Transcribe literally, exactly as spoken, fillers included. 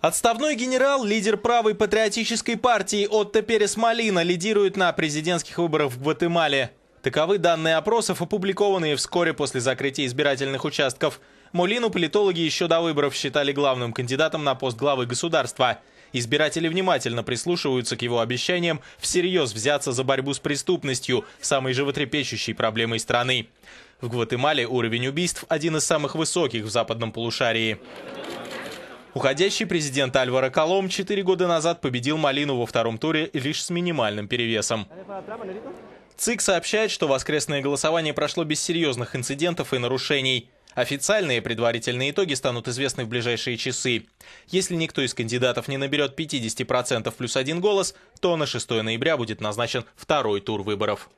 Отставной генерал, лидер правой патриотической партии Отто Перез-Молина лидирует на президентских выборах в Гватемале. Таковы данные опросов, опубликованные вскоре после закрытия избирательных участков. Молину политологи еще до выборов считали главным кандидатом на пост главы государства. Избиратели внимательно прислушиваются к его обещаниям всерьез взяться за борьбу с преступностью, самой животрепещущей проблемой страны. В Гватемале уровень убийств один из самых высоких в западном полушарии. Уходящий президент Альваро Колом четыре года назад победил Молину во втором туре лишь с минимальным перевесом. ЦИК сообщает, что воскресное голосование прошло без серьезных инцидентов и нарушений. Официальные предварительные итоги станут известны в ближайшие часы. Если никто из кандидатов не наберет пятьдесят процентов плюс один голос, то на шестое ноября будет назначен второй тур выборов.